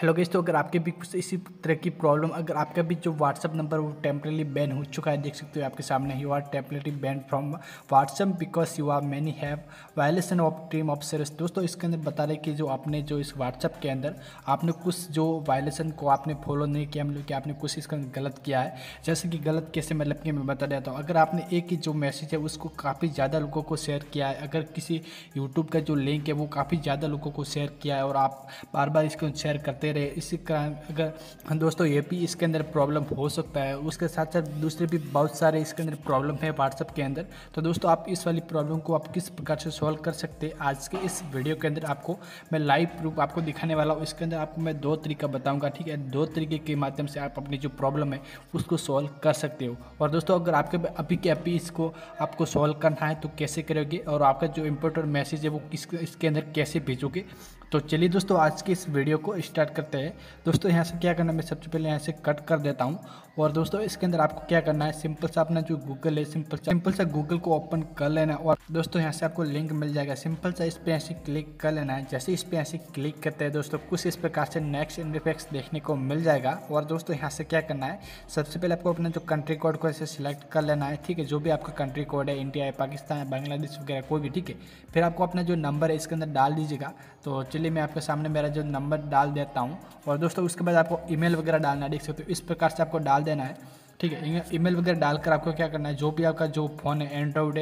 Hello guys, तो अगर आपके भी कुछ इसी तरह की प्रॉब्लम, अगर आपका भी जो व्हाट्सअप नंबर वो टेम्परेली बैन हो चुका है, देख सकते हो आपके सामने you are temporarily ban from WhatsApp because you are many have violation of term of service. दोस्तों इसके अंदर बता रहे कि जो आपने जो इस व्हाट्सअप के अंदर आपने कुछ जो वायलेशन को आपने फॉलो नहीं किया, मतलब कि आपने कुछ इसके अंदर गलत किया है। जैसे कि गलत कैसे, मतलब कि मैं बता देता हूँ। अगर आपने एक ही जो मैसेज है उसको काफ़ी ज़्यादा लोगों को शेयर किया है, अगर किसी यूट्यूब का जो लिंक है वो काफ़ी ज़्यादा लोगों को शेयर किया है और आप बार बार इसको शेयर करते रहे, इसी कारण अगर दोस्तों ये भी इसके अंदर प्रॉब्लम हो सकता है। उसके साथ साथ दूसरे भी बहुत सारे इसके अंदर प्रॉब्लम है व्हाट्सएप के अंदर। तो दोस्तों आप इस वाली प्रॉब्लम को आप किस प्रकार से सॉल्व कर सकते हैं, आज के इस वीडियो के अंदर आपको मैं लाइव प्रूफ आपको दिखाने वाला हूँ। इसके अंदर आपको मैं दो तरीका बताऊँगा, ठीक है। दो तरीके के माध्यम से आप अपनी जो प्रॉब्लम है उसको सॉल्व कर सकते हो। और दोस्तों अगर आपके अभी के अभी इसको आपको सॉल्व करना है तो कैसे करोगे और आपका जो इंपॉर्टेंट मैसेज है वो इसके अंदर कैसे भेजोगे। तो चलिए दोस्तों आज की इस वीडियो को स्टार्ट करते हैं। दोस्तों यहाँ से क्या करना है, मैं सबसे पहले यहाँ से कट कर देता हूँ। और दोस्तों इसके अंदर आपको क्या करना है, सिंपल सा अपना जो गूगल है सिंपल सा गूगल को ओपन कर लेना। और दोस्तों यहाँ से आपको लिंक मिल जाएगा, सिंपल सा इस पर ऐसे क्लिक कर लेना है। जैसे इस पर ऐसे क्लिक करते हैं दोस्तों कुछ इस प्रकार से नेक्स्ट इंटरफेक्स देखने को मिल जाएगा। और दोस्तों यहाँ से क्या करना है, सबसे पहले आपको अपना जो कंट्री कोड को ऐसे सिलेक्ट कर लेना है, ठीक है। जो भी आपका कंट्री कोड है, इंडिया है, पाकिस्तान है, बांग्लादेश वगैरह कोई भी, ठीक है। फिर आपको अपना जो नंबर है इसके अंदर डाल दीजिएगा। तो चलिए मैं आपके सामने मेरा जो नंबर डाल देता हूँ। और दोस्तों उसके बाद आपको ईमेल वगैरह डालना है, देख सकते हो इस प्रकार से आपको डाल देना है, ठीक है। ईमेल वगैरह डालकर आपको क्या करना है, जो भी आपका जो फ़ोन है, एंड्रॉयड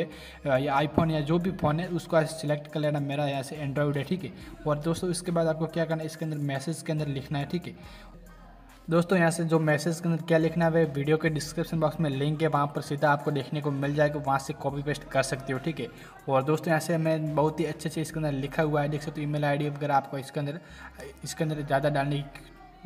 है या आईफोन या जो भी फ़ोन है उसको सिलेक्ट कर लेना। मेरा यहाँ से एंड्रॉयड है, ठीक है। और दोस्तों इसके बाद आपको क्या करना है, इसके अंदर मैसेज के अंदर लिखना है, ठीक है। दोस्तों यहाँ से जो मैसेज के अंदर क्या लिखना है, वीडियो के डिस्क्रिप्शन बॉक्स में लिंक है, वहाँ पर सीधा आपको देखने को मिल जाएगा, वहाँ से कॉपी पेस्ट कर सकते हो, ठीक है। और दोस्तों यहाँ से मैं बहुत ही अच्छे से इसके अंदर लिखा हुआ है, देख सकते हो। ईमेल आईडी वगैरह आपको इसके अंदर ज़्यादा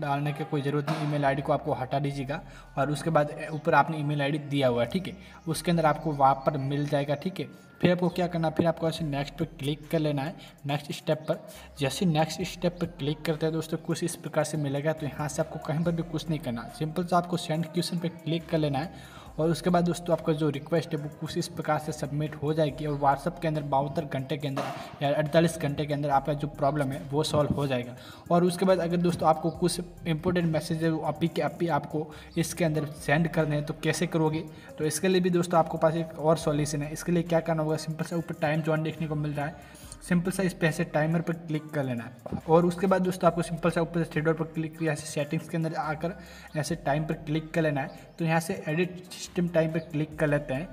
डालने की कोई ज़रूरत नहीं। ईमेल आईडी को आपको हटा दीजिएगा और उसके बाद ऊपर आपने ईमेल आईडी दिया हुआ है, ठीक है, उसके अंदर आपको वहाँ पर मिल जाएगा, ठीक है। फिर आपको क्या करना है, फिर आपको ऐसे नेक्स्ट पर क्लिक कर लेना है, नेक्स्ट स्टेप पर। जैसे नेक्स्ट स्टेप पर क्लिक करते हैं दोस्तों कुछ इस प्रकार से मिलेगा। तो यहाँ से आपको कहीं पर भी कुछ नहीं करना, सिंपल से आपको सेंड क्वेश्चन पर क्लिक कर लेना है। और उसके बाद दोस्तों आपका जो रिक्वेस्ट है वो कुछ इस प्रकार से सबमिट हो जाएगी और व्हाट्सअप के अंदर 72 घंटे के अंदर या 48 घंटे के अंदर आपका जो प्रॉब्लम है वो सॉल्व हो जाएगा। और उसके बाद अगर दोस्तों आपको कुछ इंपॉर्टेंट मैसेज है वो अभी के अभी आपको इसके अंदर सेंड करने हैं तो कैसे करोगे, तो इसके लिए भी दोस्तों आपको पास एक और सॉल्यूशन है। इसके लिए क्या करना होगा, सिंपल सा ऊपर टाइम जोन देखने को मिल रहा है, सिंपल सा इस पर ऐसे टाइमर पर क्लिक कर लेना है। और उसके बाद दोस्तों आपको सिंपल सा ऊपर से शेड्यूल पर क्लिक किया, ऐसे सेटिंग्स के अंदर आकर ऐसे टाइम पर क्लिक कर लेना है। तो यहाँ से एडिट सिस्टम टाइम पर क्लिक कर लेते हैं।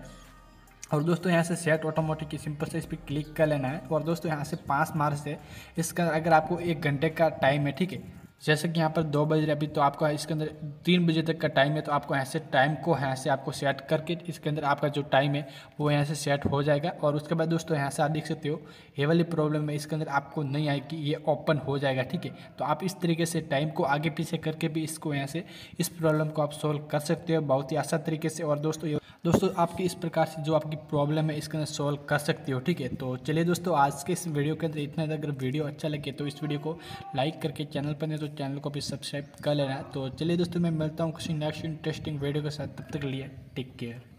और दोस्तों यहाँ से सेट ऑटोमेटिक सिंपल से इस पर क्लिक कर लेना है। और दोस्तों यहाँ से 5 मार्च है, इसका अगर आपको 1 घंटे का टाइम है, ठीक है। जैसे कि यहाँ पर 2 बज रहे अभी, तो आपको इसके अंदर 3 बजे तक का टाइम है। तो आपको यहाँ से टाइम को यहाँ से आपको सेट करके इसके अंदर आपका जो टाइम है वो यहाँ से सेट हो जाएगा। और उसके बाद दोस्तों यहाँ से आप देख सकते हो ये वाली प्रॉब्लम है इसके अंदर आपको नहीं आएगी, ये ओपन हो जाएगा, ठीक है। तो आप इस तरीके से टाइम को आगे पीछे करके भी इसको यहाँ से इस प्रॉब्लम को आप सॉल्व कर सकते हो बहुत ही आसान तरीके से। और दोस्तों आपकी इस प्रकार से जो आपकी प्रॉब्लम है इसके अंदर सॉल्व कर सकते हो, ठीक है। तो चलिए दोस्तों आज के इस वीडियो के अंदर इतना। अगर वीडियो अच्छा लगे तो इस वीडियो को लाइक करके चैनल पर नहीं तो चैनल को भी सब्सक्राइब कर लेना। तो चलिए दोस्तों मैं मिलता हूँ किसी नेक्स्ट इंटरेस्टिंग वीडियो के साथ, तब तक के लिए टेक केयर।